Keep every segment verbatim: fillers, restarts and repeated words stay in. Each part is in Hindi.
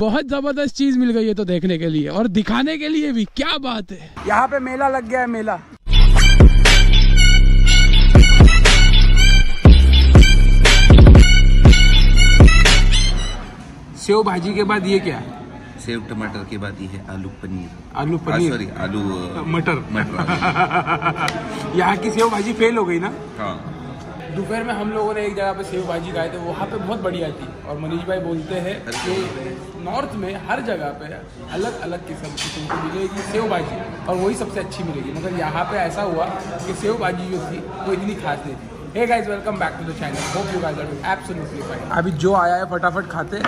बहुत जबरदस्त चीज मिल गई है तो देखने के लिए और दिखाने के लिए भी, क्या बात है। यहाँ पे मेला लग गया है, मेला। सेव भाजी के बाद ये क्या है? सेव टमाटर के बाद ये है आलू पनीर। आलू पनीर सॉरी आलू मटर मटर यहाँ की सेव भाजी फेल हो गई ना। हाँ, दोपहर में हम लोगों ने एक जगह पे सेव भाजी खाए थे, वहाँ पे बहुत बढ़िया थी। और मनीष भाई बोलते हैं कि नॉर्थ में हर जगह पे अलग अलग किस्म की तुमको मिलेगी सेव भाजी और वही सबसे अच्छी मिलेगी, मगर यहाँ पे ऐसा हुआ कि सेव भाजी जो थी वो इतनी खास नहीं थी। Hey guys, welcome back to the channel. Hope you guys are doing absolutely fine. अभी जो आया है फटाफट खाते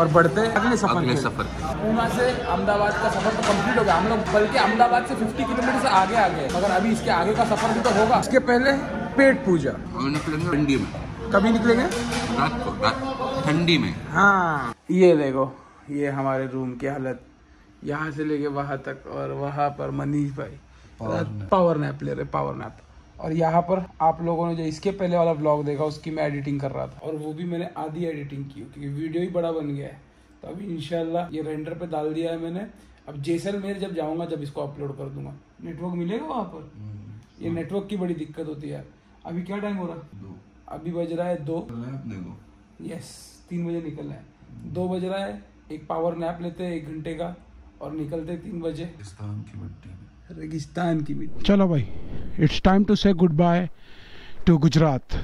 और बढ़ते अगले सफर अगले के। सफर पूना से अहमदाबाद का सफर तो कंप्लीट हो गया। हम लोग बल्कि अहमदाबाद से पचास किलोमीटर से आगे आ गए, मगर अभी इसके आगे का सफर भी तो होगा। इसके पहले पेट पूजा। हम निकलेंगे ठंडी में। कभी निकलेंगे? रात को, रात ठंडी में। हाँ, ये देखो, ये हमारे रूम की हालत, यहाँ से लेके वहाँ तक। और वहाँ पर मनीष भाई पावर नैप ले रहे, पावर नैप। और यहाँ पर आप लोगों ने जो इसके पहले वाला ब्लॉग देखा उसकी मैं एडिटिंग कर रहा था और वो भी मैंने आधी एडिटिंग की क्योंकि वीडियो ही बड़ा बन गया है। तो अभी इंशाल्लाह ये रेंडर पे डाल दिया है मैंने। अब जैसलमेर जब जाऊँगा जब इसको अपलोड कर दूंगा। नेटवर्क मिलेगा वहाँ पर? ये नेटवर्क की बड़ी दिक्कत होती है यार। अभी क्या टाइम हो रहा है? अभी बज रहा है दो। यस, तीन बजे निकलना है, दो बज रहा है। एक पावर नैप लेते हैं एक घंटे का और निकलते तीन बजे रेगिस्तान की भी। चलो भाई, it's time to say good bye to Gujarat.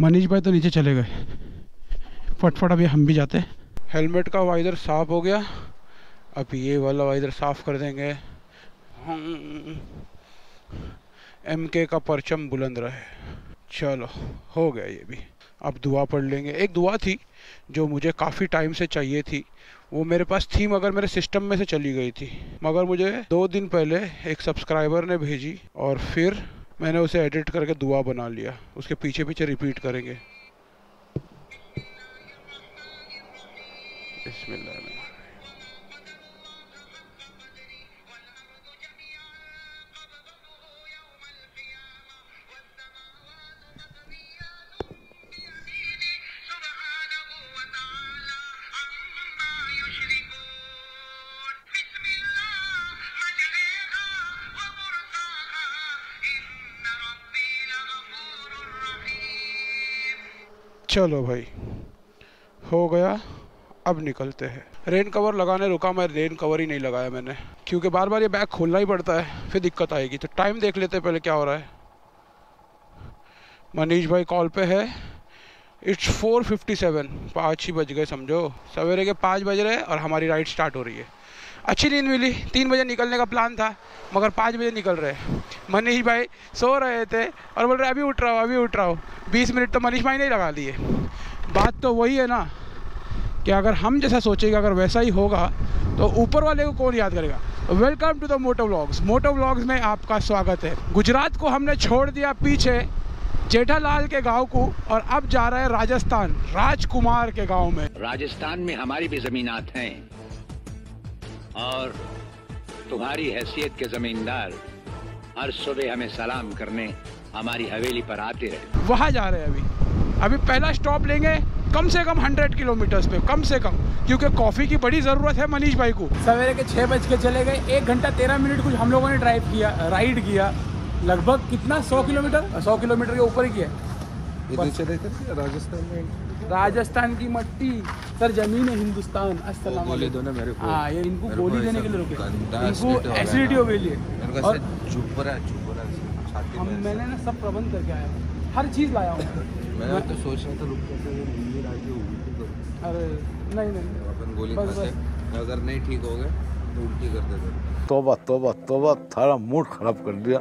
Manish भाई तो नीचे चले गए, फटफट अभी हम भी जाते। हेलमेट का वाइजर साफ हो गया, अब ये वाला वाइजर साफ कर देंगे। एमके का परचम बुलंद रहे। चलो, हो गया ये भी। अब दुआ पढ़ लेंगे। एक दुआ थी जो मुझे काफ़ी टाइम से चाहिए थी, वो मेरे पास थी मगर मेरे सिस्टम में से चली गई थी। मगर मुझे दो दिन पहले एक सब्सक्राइबर ने भेजी और फिर मैंने उसे एडिट करके दुआ बना लिया। उसके पीछे पीछे रिपीट करेंगे। बिस्मिल्लाह। चलो भाई, हो गया, अब निकलते हैं। रेन कवर लगाने रुका मैं, रेन कवर ही नहीं लगाया मैंने क्योंकि बार बार ये बैग खोलना ही पड़ता है, फिर दिक्कत आएगी। तो टाइम देख लेते हैं पहले क्या हो रहा है। मनीष भाई कॉल पे है। इट्स फोर फिफ्टी सेवन, पाँच ही बज गए समझो। सवेरे के पाँच बज रहे और हमारी राइड स्टार्ट हो रही है। अच्छी नींद मिली, तीन बजे निकलने का प्लान था मगर पाँच बजे निकल रहे। मनीष भाई सो रहे थे और बोल रहे अभी उठ रहा हो अभी उठ रहा हो। बीस मिनट तो मनीष भाई नहीं लगा लिए। बात तो वही है ना कि अगर हम जैसा सोचेगा अगर वैसा ही होगा तो ऊपर वाले को कौन याद करेगा। Welcome to the Moto vlogs. Moto vlogs में आपका स्वागत है। गुजरात को हमने छोड़ दिया पीछे जेठालाल के गांव को और अब जा रहे हैं राजस्थान, राजकुमार के गाँव में। राजस्थान में हमारी भी जमीनात हैं और तुम्हारी हैसियत के जमींदार हर सुबह हमें सलाम करने हमारी हवेली पर आते रहे। वहाँ जा रहे हैं अभी। अभी पहला स्टॉप लेंगे कम से कम हंड्रेड किलोमीटर्स पे, कम से कम, क्योंकि कॉफ़ी की बड़ी ज़रूरत है मनीष भाई को। सवेरे के छः बज के चले गए। एक घंटा तेरह मिनट कुछ हम लोगों ने ड्राइव किया, राइड किया। लगभग कितना, सौ किलोमीटर, सौ किलोमीटर के ऊपर ही किया। राजस्थान में, राजस्थान की मट्टी सर, जमीन है हिंदुस्तान। अस्सलाम वालेकुम। हाँ, ये इनको गोली देने के लिए रोके, इनको एसिडिटी हो गई है। और हम मैंने ना सब प्रबंध करके आया, हर चीज़ लाया हूँ। मैं तो सोच रहा था रुक जाते हैं, नींद आ गई होगी। अरे नहीं नहीं, अपन गोली खाते हैं, अगर नहीं ठीक हो गए तो उल्टी कर देते हैं। तौबा तौबा तौबा, थारा मूड खराब कर दिया।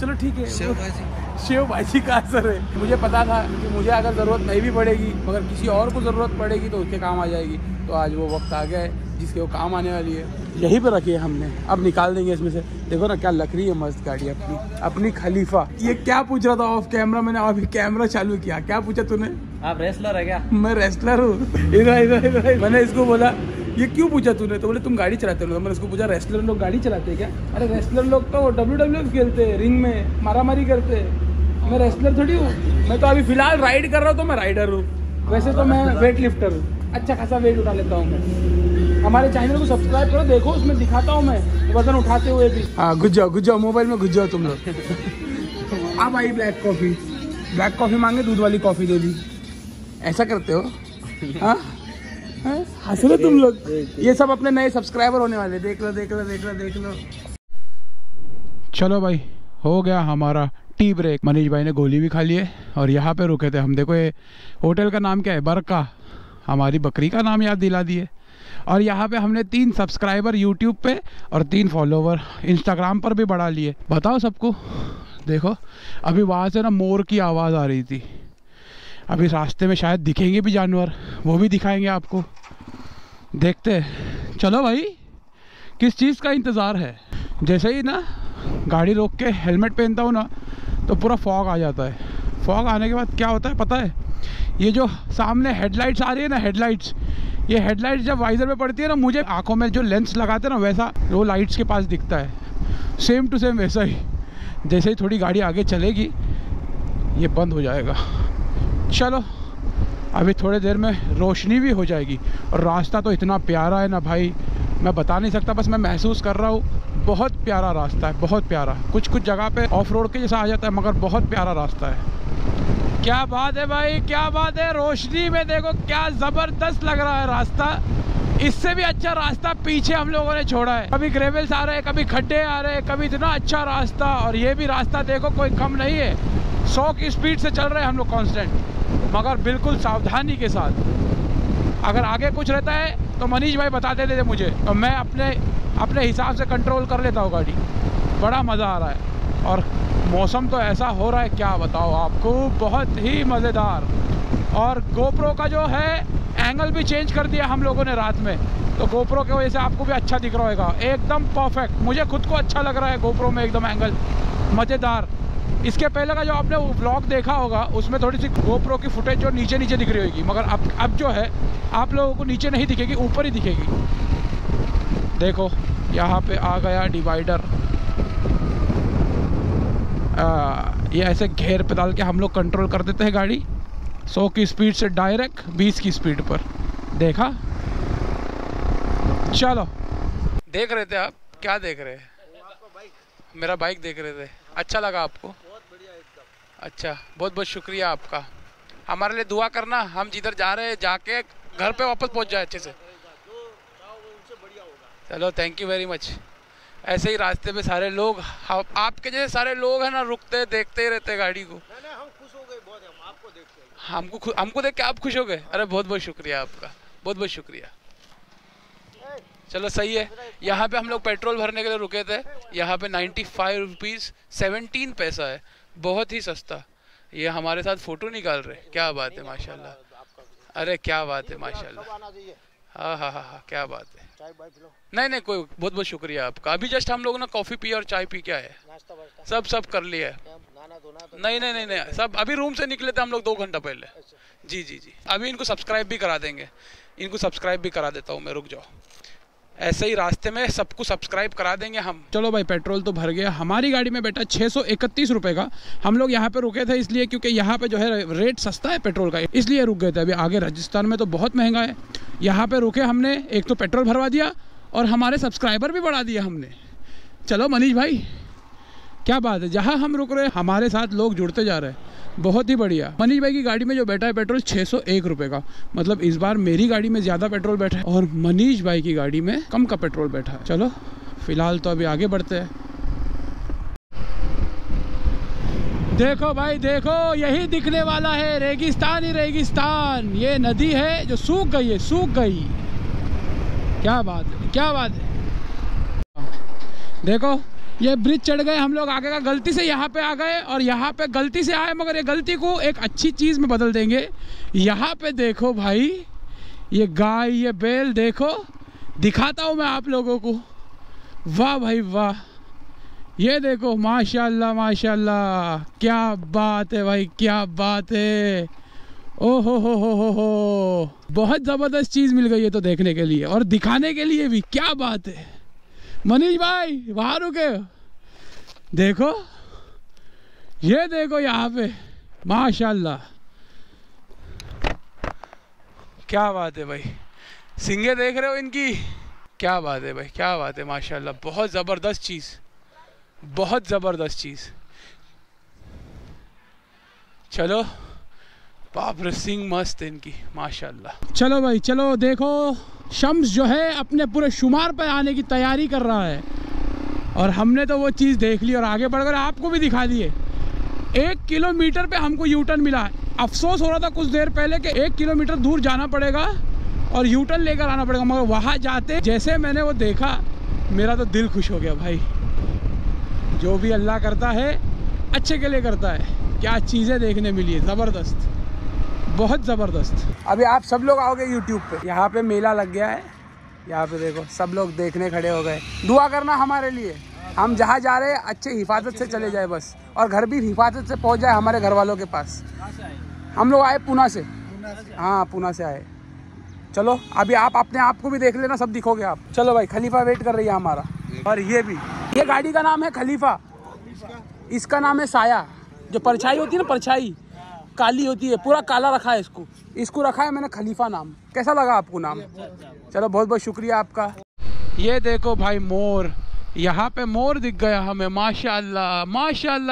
चलो ठीक है, सेव भाजी, सेव भाजी का असर है। मुझे पता था कि मुझे अगर ज़रूरत नहीं भी पड़ेगी मगर किसी और को ज़रूरत पड़ेगी तो उसके काम आ जाएगी। तो आज वो वक्त आ गया है जिसके वो काम आने वाली है। यहीं पे रखी है हमने, अब निकाल देंगे इसमें से। देखो ना क्या लग रही है मस्त गाड़ी अपनी, अपनी खलीफा। ये क्या पूछ रहा था ऑफ कैमरा, मैंने अभी कैमरा चालू किया। क्या पूछा तूने? आप रेस्लर है क्या? मैं रेस्लर हूँ। इधर इधर इधर। मैंने इसको बोला ये क्यों पूछा तूने? तो बोले तुम गाड़ी चलाते हो। मैंने उसको पूछा रेस्लर लोग गाड़ी चलाते हैं क्या? अरे रेस्लर लोग तो डब्ल्यू डब्ल्यू एफ खेलते हैं, रिंग में मारा मारी करते हैं। मैं रेस्लर थोड़ी हूँ, मैं तो अभी फिलहाल राइड कर रहा हूँ तो मैं राइडर हूँ। वैसे तो मैं वेट लिफ्टर हूँ। अच्छा खासा वेट उठा लेता हूँ मैं। हमारे चैनल को सब्सक्राइब करो, देखो उसमें दिखाता हूँ मैं वजन उठाते हुए भी। हाँ घुस जाओ घुस जाओ मोबाइल में घुस जाओ तुम लोग। आप आई ब्लैक कॉफ़ी, ब्लैक कॉफ़ी मांगे दूध वाली कॉफ़ी दे दी, ऐसा करते हो। हाँ हंस रहे तुम लोग। ये सब अपने नए सब्सक्राइबर होने वाले, देख लो देख लो देख लो देख लो। चलो भाई हो गया हमारा टी ब्रेक। मनीष भाई ने गोली भी खा ली है और यहाँ पे रुके थे हम। देखो ये होटल का नाम क्या है, बरका, हमारी बकरी का नाम याद दिला दिए। और यहाँ पे हमने तीन सब्सक्राइबर यूट्यूब पे और तीन फॉलोवर इंस्टाग्राम पर भी बढ़ा लिए। बताओ सबको, देखो अभी वहाँ से ना मोर की आवाज़ आ रही थी। अभी रास्ते में शायद दिखेंगे भी जानवर, वो भी दिखाएंगे आपको, देखते हैं। चलो भाई किस चीज़ का इंतज़ार है। जैसे ही ना गाड़ी रोक के हेलमेट पहनता हूँ ना तो पूरा फॉग आ जाता है। फॉग आने के बाद क्या होता है पता है, ये जो सामने हेडलाइट्स आ रही है ना, हेडलाइट्स, ये हेडलाइट्स जब वाइजर में पड़ती है ना, मुझे आंखों में जो लेंस लगाते हैं ना वैसा वो लाइट्स के पास दिखता है। सेम टू सेम वैसा ही। जैसे ही थोड़ी गाड़ी आगे चलेगी ये बंद हो जाएगा। चलो अभी थोड़ी देर में रोशनी भी हो जाएगी। और रास्ता तो इतना प्यारा है ना भाई, मैं बता नहीं सकता, बस मैं महसूस कर रहा हूँ बहुत प्यारा रास्ता है, बहुत प्यारा। कुछ कुछ जगह पे ऑफ रोड के जैसा आ जाता है मगर बहुत प्यारा रास्ता है। क्या बात है भाई, क्या बात है। रोशनी में देखो क्या ज़बरदस्त लग रहा है रास्ता। इससे भी अच्छा रास्ता पीछे हम लोगों ने छोड़ा है। कभी ग्रेवल्स आ रहे हैं, कभी खड्डे आ रहे हैं, कभी इतना अच्छा रास्ता। और ये भी रास्ता देखो कोई कम नहीं है, सौ की स्पीड से चल रहे हैं हम लोग कॉन्स्टेंट, मगर बिल्कुल सावधानी के साथ। अगर आगे कुछ रहता है तो मनीष भाई बता देते थे मुझे, तो मैं अपने अपने हिसाब से कंट्रोल कर लेता हूँ गाड़ी। बड़ा मज़ा आ रहा है और मौसम तो ऐसा हो रहा है क्या बताओ आपको, बहुत ही मज़ेदार। और गोप्रो का जो है एंगल भी चेंज कर दिया हम लोगों ने रात में, तो गोप्रो की वजह से आपको भी अच्छा दिख रहा होगा, एकदम परफेक्ट। मुझे खुद को अच्छा लग रहा है गोप्रो में, एकदम एंगल मज़ेदार। इसके पहले का जो आपने व्लॉग देखा होगा उसमें थोड़ी सी गोप्रो की फुटेज जो नीचे नीचे दिख रही होगी, मगर अब अब जो है आप लोगों को नीचे नहीं दिखेगी, ऊपर ही दिखेगी। देखो यहाँ पे आ गया डिवाइडर। आ, ये ऐसे घेर पे डाल के हम लोग कंट्रोल कर देते हैं गाड़ी, सौ की स्पीड से डायरेक्ट बीस की स्पीड पर। देखा, चलो देख रहे थे आप, क्या देख रहे हैं, मेरा बाइक देख रहे थे। अच्छा लगा आपको, अच्छा, बहुत बहुत शुक्रिया आपका। हमारे लिए दुआ करना, हम जिधर जा रहे हैं जाके घर पे वापस पहुंच जाए अच्छे से। चलो थैंक यू वेरी मच। ऐसे ही रास्ते में सारे लोग हाँ, आपके जैसे सारे लोग हैं ना, रुकते देखते ही रहते गाड़ी को। हमको हमको देख के आप खुश हो गए, अरे बहुत बहुत शुक्रिया आपका, बहुत बहुत शुक्रिया। चलो सही है। यहाँ पे हम लोग पेट्रोल भरने के लिए रुके थे, यहाँ पे नाइन्टी फाइव रुपीज़ सेवनटीन पैसा है, बहुत ही सस्ता। ये हमारे साथ फ़ोटो निकाल रहे, क्या बात है माशाल्लाह, अरे क्या बात है माशाल्लाह। हाँ हाँ हाँ हाँ क्या बात है। नहीं नहीं कोई, बहुत बहुत शुक्रिया आपका। अभी जस्ट हम लोग ना कॉफ़ी पी और चाय पी के आए, सब सब कर लिया है। नहीं नहीं नहीं नहीं सब अभी रूम से निकले थे हम लोग दो घंटा पहले। जी जी जी अभी इनको सब्सक्राइब भी करा देंगे, इनको सब्सक्राइब भी करा देता हूँ मैं, रुक जाओ। ऐसे ही रास्ते में सबको सब्सक्राइब करा देंगे हम। चलो भाई पेट्रोल तो भर गया हमारी गाड़ी में बेटा, छः सौ इकतीस रुपये का। हम लोग यहाँ पे रुके थे इसलिए क्योंकि यहाँ पे जो है रेट सस्ता है पेट्रोल का, इसलिए रुक गए थे। अभी आगे राजस्थान में तो बहुत महंगा है। यहाँ पे रुके हमने, एक तो पेट्रोल भरवा दिया और हमारे सब्सक्राइबर भी बढ़ा दिया हमने। चलो मनीष भाई क्या बात है, जहाँ हम रुक रहे हमारे साथ लोग जुड़ते जा रहे हैं, बहुत ही बढ़िया। मनीष भाई की गाड़ी में जो बैठा है पेट्रोल छः सौ एक रुपये का, मतलब इस बार मेरी गाड़ी में ज़्यादा पेट्रोल बैठा है और मनीष भाई की गाड़ी में कम का पेट्रोल बैठा है। चलो फिलहाल तो अभी आगे बढ़ते हैं। देखो भाई देखो, यही दिखने वाला है रेगिस्तान ही रेगिस्तान। ये नदी है जो सूख गई है, सूख गई। क्या बात है, क्या बात है। देखो ये ब्रिज चढ़ गए हम लोग, आगे का गलती से यहाँ पे आ गए और यहाँ पे गलती से आए, मगर ये गलती को एक अच्छी चीज़ में बदल देंगे। यहाँ पे देखो भाई ये गाय, ये बैल, देखो दिखाता हूँ मैं आप लोगों को। वाह भाई वाह, ये देखो माशाल्लाह माशाल्लाह, क्या बात है भाई, क्या बात है। ओ हो हो हो हो हो, बहुत ज़बरदस्त चीज़ मिल गई है तो देखने के लिए और दिखाने के लिए भी, क्या बात है। मनीष भाई वहाँ रुके, देखो ये देखो यहाँ पे माशाल्लाह, क्या बात है भाई, सिंगे देख रहे हो इनकी, क्या बात है भाई, क्या बात है माशाल्लाह। बहुत ज़बरदस्त चीज़, बहुत ज़बरदस्त चीज़। चलो पापर सिंह मस्त इनकी माशाल्लाह। चलो भाई चलो, देखो शम्स जो है अपने पूरे शुमार पर आने की तैयारी कर रहा है और हमने तो वो चीज़ देख ली और आगे बढ़कर आपको भी दिखा दिए। एक किलोमीटर पे हमको यूटर्न मिला। अफसोस हो रहा था कुछ देर पहले कि एक किलोमीटर दूर जाना पड़ेगा और यूटर्न लेकर आना पड़ेगा, मगर वहाँ जाते जैसे मैंने वो देखा मेरा तो दिल खुश हो गया भाई। जो भी अल्लाह करता है अच्छे के लिए करता है। क्या चीज़ें देखने मिली है, ज़बरदस्त, बहुत ज़बरदस्त। अभी आप सब लोग आओगे यूट्यूब पे। यहाँ पे मेला लग गया है, यहाँ पे देखो सब लोग देखने खड़े हो गए। दुआ करना हमारे लिए, हम जहाँ जा रहे हैं अच्छे हिफाजत से चले जाए बस, और घर भी हिफाजत से पहुँच जाए हमारे घर वालों के पास। हम लोग आए पुणे से, हाँ पुणे से आए। चलो अभी आप अपने आप को भी देख लेना, सब दिखोगे आप। चलो भाई खलीफा वेट कर रही है हमारा, और ये भी, ये गाड़ी का नाम है खलीफा, इसका नाम है साया। जो परछाई होती है ना, परछाई काली होती है, पूरा काला रखा है इसको, इसको रखा है मैंने खलीफा नाम। कैसा लगा आपको नाम? चलो बहुत बहुत शुक्रिया आपका। ये देखो भाई मोर, यहाँ पे मोर दिख गया हमें माशाल्लाह माशाल्लाह।